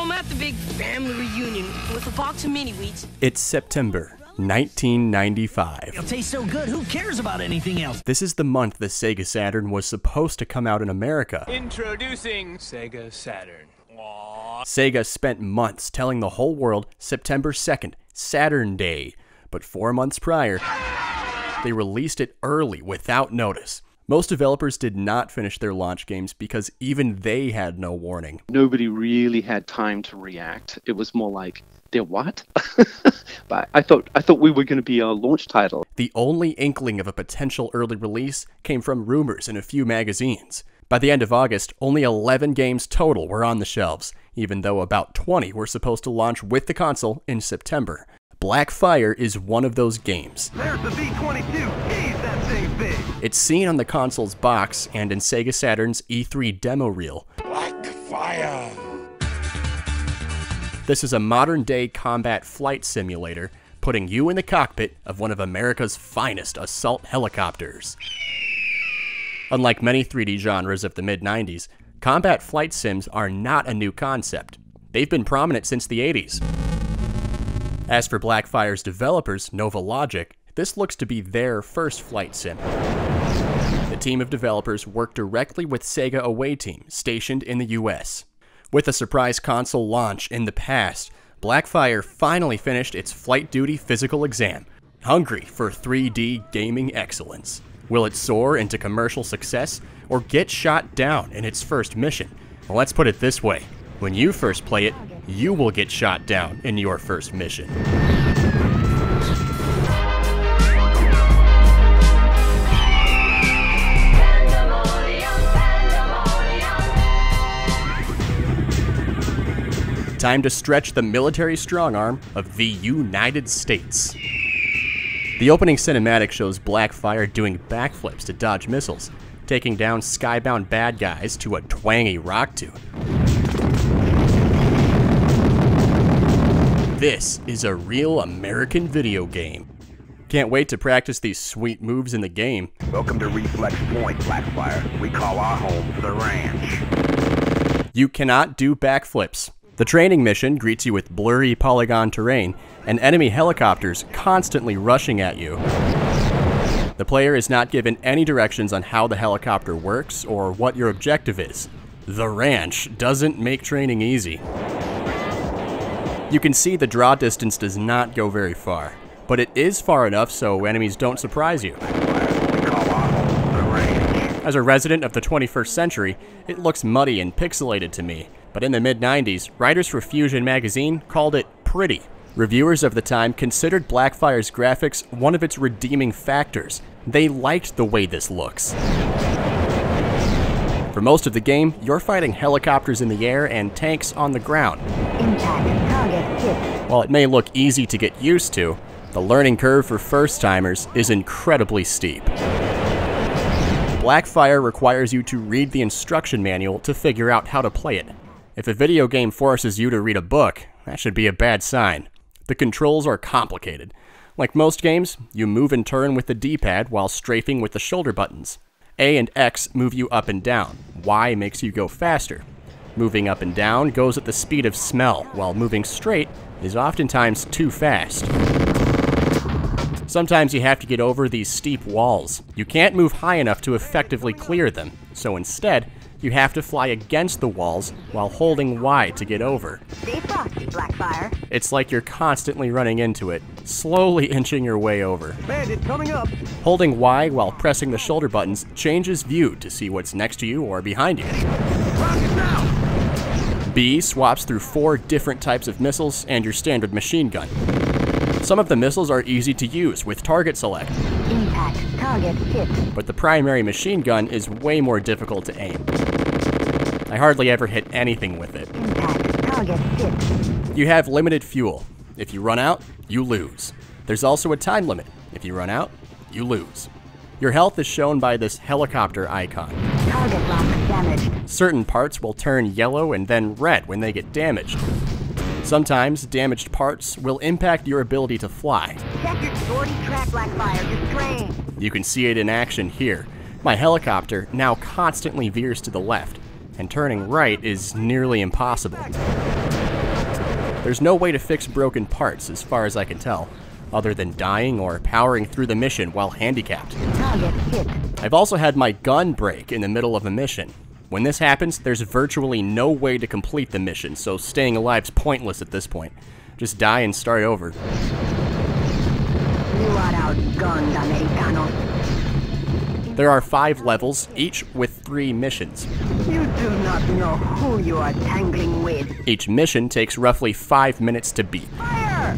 So I'm at the big family reunion with a box of mini-wheats. It's September 1995. It'll taste so good, who cares about anything else? This is the month the Sega Saturn was supposed to come out in America. Introducing Sega Saturn. Aww. Sega spent months telling the whole world September 2nd, Saturn Day. But 4 months prior, they released it early without notice. Most developers did not finish their launch games because even they had no warning. Nobody really had time to react. It was more like, they're what? But I thought we were going to be a launch title. The only inkling of a potential early release came from rumors in a few magazines. By the end of August, only 11 games total were on the shelves, even though about 20 were supposed to launch with the console in September. Black Fire is one of those games. There's the V-22. It's seen on the console's box and in Sega Saturn's E3 demo reel. Black Fire! This is a modern-day combat flight simulator, putting you in the cockpit of one of America's finest assault helicopters. Unlike many 3D genres of the mid-90s, combat flight sims are not a new concept. They've been prominent since the 80s. As for Black Fire's developers, NovaLogic, this looks to be their first flight sim. The team of developers worked directly with Sega Away Team, stationed in the US. With a surprise console launch in the past, Black Fire finally finished its flight duty physical exam, hungry for 3D gaming excellence. Will it soar into commercial success, or get shot down in its first mission? Well, let's put it this way, when you first play it, you will get shot down in your first mission. Time to stretch the military strong arm of the United States. The opening cinematic shows Black Fire doing backflips to dodge missiles, taking down skybound bad guys to a twangy rock tune. This is a real American video game. Can't wait to practice these sweet moves in the game. Welcome to Reflex Point, Black Fire. We call our home The Ranch. You cannot do backflips. The training mission greets you with blurry polygon terrain and enemy helicopters constantly rushing at you. The player is not given any directions on how the helicopter works or what your objective is. The Ranch doesn't make training easy. You can see the draw distance does not go very far, but it is far enough so enemies don't surprise you. As a resident of the 21st century, it looks muddy and pixelated to me. But in the mid-90s, writers for Fusion magazine called it pretty. Reviewers of the time considered Black Fire's graphics one of its redeeming factors. They liked the way this looks. For most of the game, you're fighting helicopters in the air and tanks on the ground. While it may look easy to get used to, the learning curve for first-timers is incredibly steep. Black Fire requires you to read the instruction manual to figure out how to play it. If a video game forces you to read a book, that should be a bad sign. The controls are complicated. Like most games, you move and turn with the D-pad while strafing with the shoulder buttons. A and X move you up and down. Y makes you go faster. Moving up and down goes at the speed of smell, while moving straight is oftentimes too fast. Sometimes you have to get over these steep walls. You can't move high enough to effectively clear them, so instead, you have to fly against the walls while holding Y to get over. Stay frosty, Black Fire. It's like you're constantly running into it, slowly inching your way over. Bandit coming up. Holding Y while pressing the shoulder buttons changes view to see what's next to you or behind you. Rocket now. B swaps through 4 different types of missiles and your standard machine gun. Some of the missiles are easy to use with target select. Impact, target hit. But the primary machine gun is way more difficult to aim. I hardly ever hit anything with it. Impact, target hit. You have limited fuel. If you run out, you lose. There's also a time limit. If you run out, you lose. Your health is shown by this helicopter icon. Target lock damaged. Certain parts will turn yellow and then red when they get damaged. Sometimes, damaged parts will impact your ability to fly. Check your sortie track, Black Fire. You're trained. You can see it in action here. My helicopter now constantly veers to the left, and turning right is nearly impossible. There's no way to fix broken parts, as far as I can tell, other than dying or powering through the mission while handicapped. Target hit. I've also had my gun break in the middle of a mission. When this happens, there's virtually no way to complete the mission, so staying alive's pointless at this point. Just die and start over. You are outgunned, Americano. There are 5 levels, each with 3 missions. You do not know who you are tangling with. Each mission takes roughly 5 minutes to beat. Fire!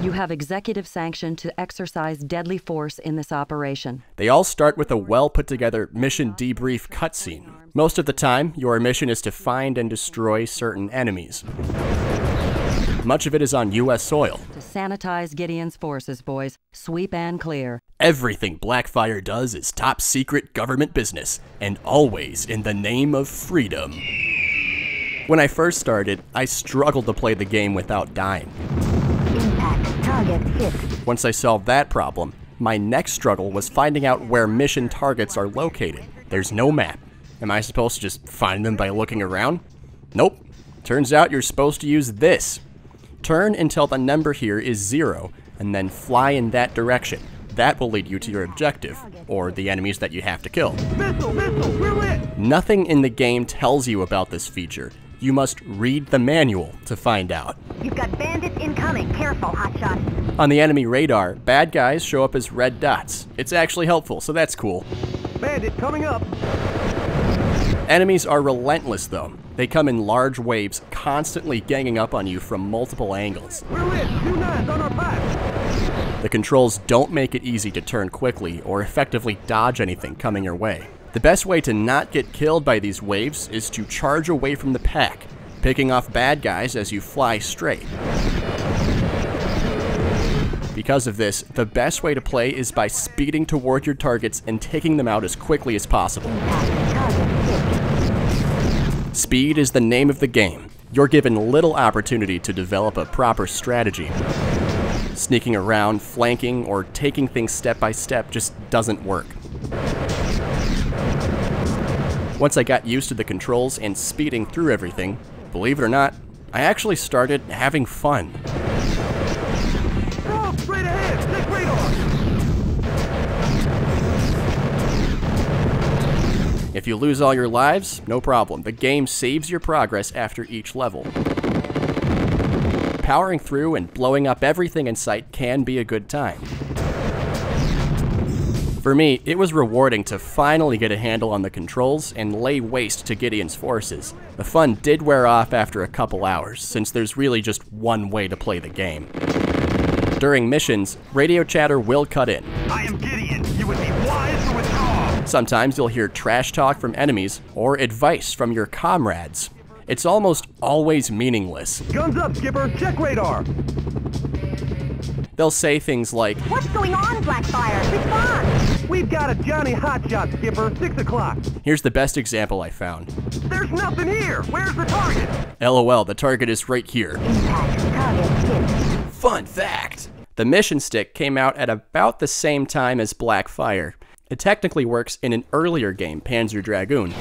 You have executive sanction to exercise deadly force in this operation. They all start with a well-put-together mission debrief cutscene. Most of the time, your mission is to find and destroy certain enemies. Much of it is on U.S. soil. To sanitize Gideon's forces, boys. Sweep and clear. Everything Black Fire does is top-secret government business, and always in the name of freedom. When I first started, I struggled to play the game without dying. Target hit. Once I solved that problem, my next struggle was finding out where mission targets are located. There's no map. Am I supposed to just find them by looking around? Nope. Turns out you're supposed to use this. Turn until the number here is 0, and then fly in that direction. That will lead you to your objective, or the enemies that you have to kill. Nothing in the game tells you about this feature. You must read the manual to find out. You've got bandits incoming. Careful, hotshot. On the enemy radar, bad guys show up as red dots. It's actually helpful, so that's cool. Bandit coming up. Enemies are relentless, though. They come in large waves, constantly ganging up on you from multiple angles. We're lit. 2-9's on our back. The controls don't make it easy to turn quickly or effectively dodge anything coming your way. The best way to not get killed by these waves is to charge away from the pack, picking off bad guys as you fly straight. Because of this, the best way to play is by speeding toward your targets and taking them out as quickly as possible. Speed is the name of the game. You're given little opportunity to develop a proper strategy. Sneaking around, flanking, or taking things step by step just doesn't work. Once I got used to the controls and speeding through everything, believe it or not, I actually started having fun. Oh, straight ahead. Stick right on. If you lose all your lives, no problem. The game saves your progress after each level. Powering through and blowing up everything in sight can be a good time. For me, it was rewarding to finally get a handle on the controls and lay waste to Gideon's forces. The fun did wear off after a couple hours, since there's really just one way to play the game. During missions, radio chatter will cut in. I am Gideon. You would be wise to withdraw. Sometimes you'll hear trash talk from enemies or advice from your comrades. It's almost always meaningless. Guns up, skipper. Check radar. They'll say things like, "What's going on, Black Fire? Respond!" "We've got a Johnny Hotshot, skipper. 6 o'clock. Here's the best example I found. "There's nothing here. Where's the target?" "LOL, the target is right here." Fun fact! The mission stick came out at about the same time as Black Fire. It technically works in an earlier game, Panzer Dragoon.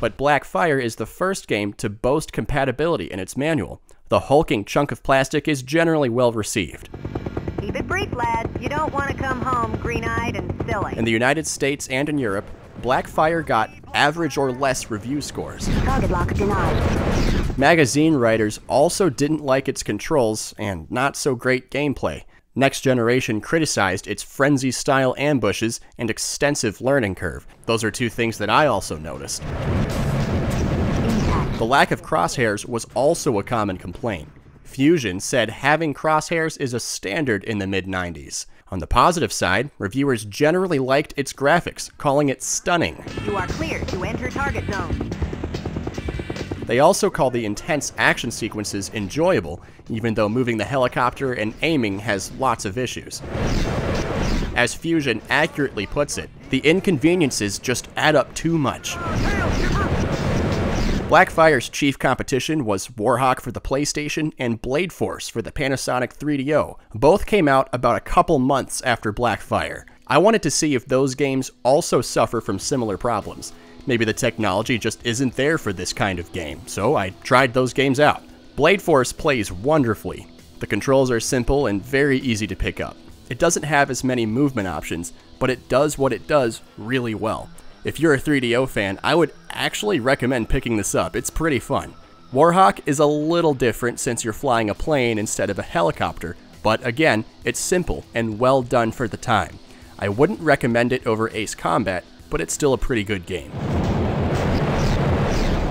But Black Fire is the first game to boast compatibility in its manual. The hulking chunk of plastic is generally well received. Keep it brief, lad. You don't want to come home green-eyed and silly. In the United States and in Europe, Black Fire got average or less review scores. Target lock denied. Magazine writers also didn't like its controls and not so great gameplay. Next Generation criticized its frenzy-style ambushes and extensive learning curve. Those are two things that I also noticed. The lack of crosshairs was also a common complaint. Fusion said having crosshairs is a standard in the mid-90s. On the positive side, reviewers generally liked its graphics, calling it stunning. You are clear to enter target zone. They also call the intense action sequences enjoyable, even though moving the helicopter and aiming has lots of issues. As Fusion accurately puts it, the inconveniences just add up too much. Black Fire's chief competition was Warhawk for the PlayStation and Blade Force for the Panasonic 3DO. Both came out about a couple months after Black Fire. I wanted to see if those games also suffer from similar problems. Maybe the technology just isn't there for this kind of game, so I tried those games out. Blade Force plays wonderfully. The controls are simple and very easy to pick up. It doesn't have as many movement options, but it does what it does really well. If you're a 3DO fan, I would actually recommend picking this up. It's pretty fun. Warhawk is a little different since you're flying a plane instead of a helicopter, but again, it's simple and well done for the time. I wouldn't recommend it over Ace Combat, but it's still a pretty good game.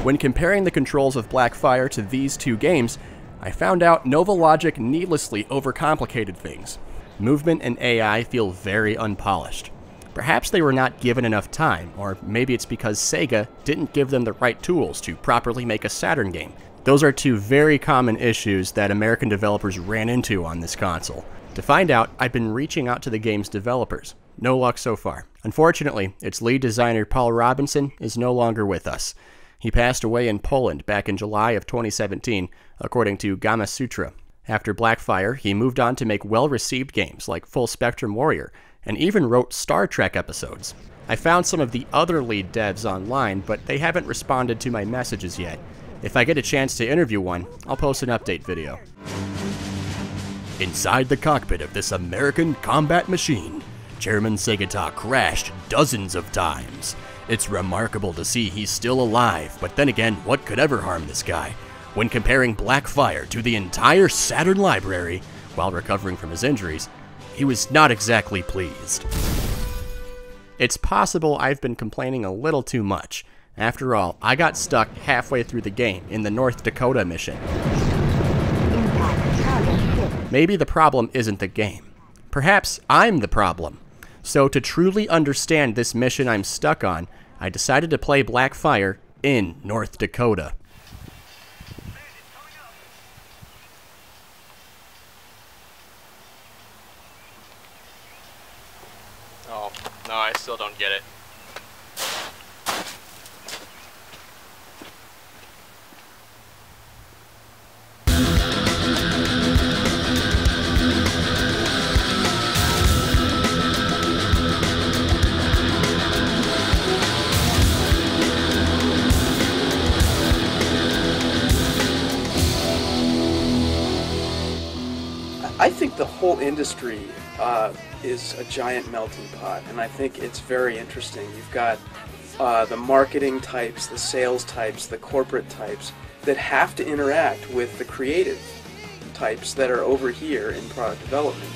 When comparing the controls of Black Fire to these two games, I found out NovaLogic needlessly overcomplicated things. Movement and AI feel very unpolished. Perhaps they were not given enough time, or maybe it's because Sega didn't give them the right tools to properly make a Saturn game. Those are two very common issues that American developers ran into on this console. To find out, I've been reaching out to the game's developers. No luck so far. Unfortunately, its lead designer Paul Robinson is no longer with us. He passed away in Poland back in July of 2017, according to Gamasutra. After Black Fire, he moved on to make well-received games like Full Spectrum Warrior, and even wrote Star Trek episodes. I found some of the other lead devs online, but they haven't responded to my messages yet. If I get a chance to interview one, I'll post an update video. Inside the cockpit of this American combat machine, Chairman Segata crashed dozens of times. It's remarkable to see he's still alive, but then again, what could ever harm this guy? When comparing Black Fire to the entire Saturn library, while recovering from his injuries, he was not exactly pleased. It's possible I've been complaining a little too much. After all, I got stuck halfway through the game in the North Dakota mission. Maybe the problem isn't the game. Perhaps I'm the problem. So to truly understand this mission I'm stuck on, I decided to play Black Fire in North Dakota. Oh, no, I still don't get it. I think the whole industry is a giant melting pot, and I think it's very interesting. You've got the marketing types, the sales types, the corporate types that have to interact with the creative types that are over here in product development.